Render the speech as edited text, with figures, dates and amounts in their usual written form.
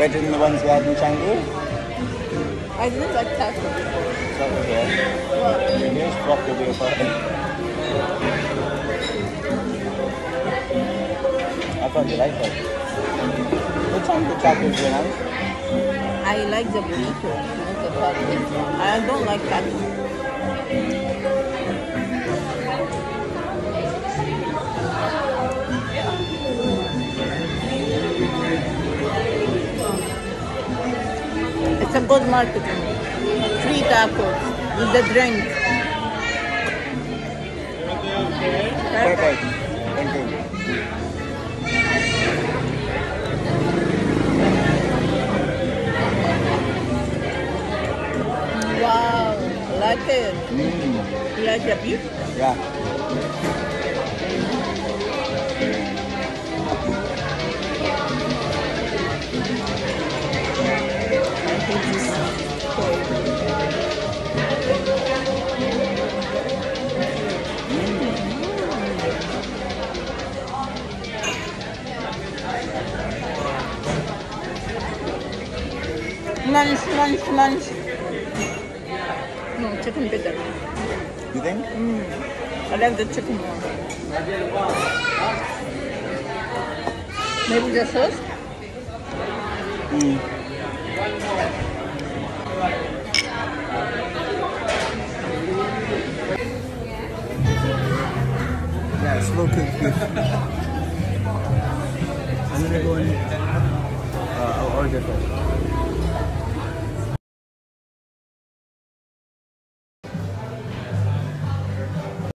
Better than the ones you had in Changu? I didn't like that. So, okay. Your hair's cropped a bit apart. I thought you liked that. Which one the chocolate do you like? I like the bonito, not the chocolate. I don't like that. It's a good marketing. Free tacos with the drink. Perfect. Thank you. Wow, I like it. You like the beef? Yeah. Lunch. No, chicken better. You think? I like the chicken more. Maybe the sauce? Yeah, it's slow cooked beef. I'm gonna go and I'll order that.